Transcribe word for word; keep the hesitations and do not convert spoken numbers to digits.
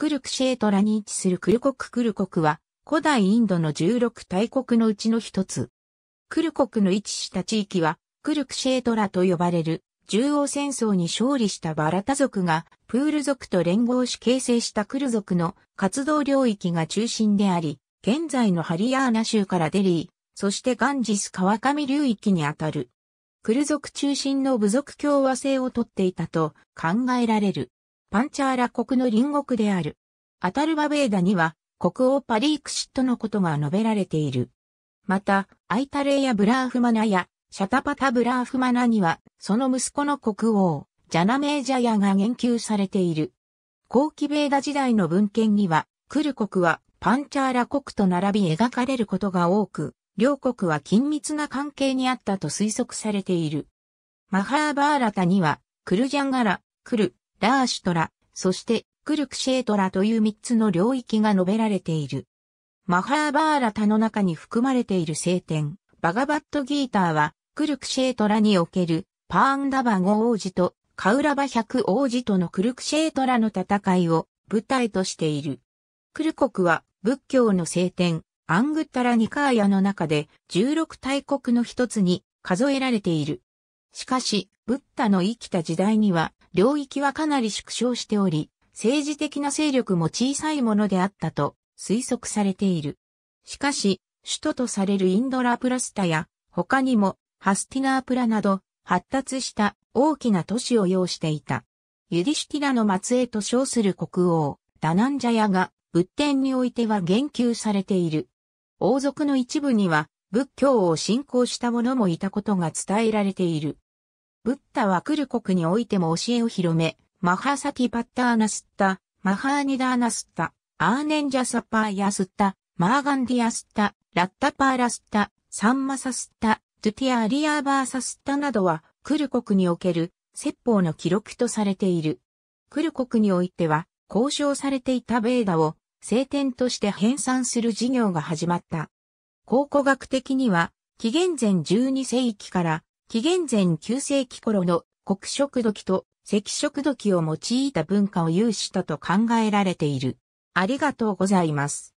クルクシェートラに位置するクルコク。クルコクは古代インドのじゅうろく大国のうちの一つ。クルコクの位置した地域はクルクシェートラと呼ばれる十王戦争に勝利したバラタ族がプール族と連合し形成したクル族の活動領域が中心であり、現在のハリヤーナ州からデリー、そしてガンジス川上流域にあたる。クル族中心の部族共和制をとっていたと考えられる。パンチャーラ国の隣国である。アタルヴベーダには国王パリークシットのことが述べられている。また、アイタレーヤ・ブラーフマナやシャタパタ・ブラーフマナにはその息子の国王、ジャナメージャヤが言及されている。後期ベーダ時代の文献には、クル国はパンチャーラ国と並び描かれることが多く、両国は緊密な関係にあったと推測されている。マハーバーラタには、クルジャンガラ、クル、ラーシュトラ、そしてクルクシェートラというみっつの領域が述べられている。マハーバーラタの中に含まれている聖典、バガバットギーターは、クルクシェートラにおけるパーンダバご王子とカウラバひゃく王子とのクルクシェートラの戦いを舞台としている。クルコクは仏教の聖典、アングッタラニカーヤの中でじゅうろく大国の一つに数えられている。しかし、ブッダの生きた時代には領域はかなり縮小しており、政治的な勢力も小さいものであったと推測されている。しかし、首都とされるインドラプラスタや他にもハスティナープラなど発達した大きな都市を要していた。ユディシュティラの末裔と称する国王、ダナンジャヤが仏典においては言及されている。王族の一部には仏教を信仰した者もいたことが伝えられている。ブッダはクル国においても教えを広め、マハサティパッターナスッタ、マハーニダーナスッタ、アーネンジャサパーヤスッタ、マーガンディアスッタ、ラッタパーラスッタ、サンマサスッタ、トゥティアーリアーバーサスッタなどはクル国における説法の記録とされている。クル国においては公唱されていたベーダを聖典として編纂する事業が始まった。考古学的には、紀元前じゅうに世紀から紀元前きゅう世紀頃の黒色土器と赤色土器を用いた文化を有したと考えられている。ありがとうございます。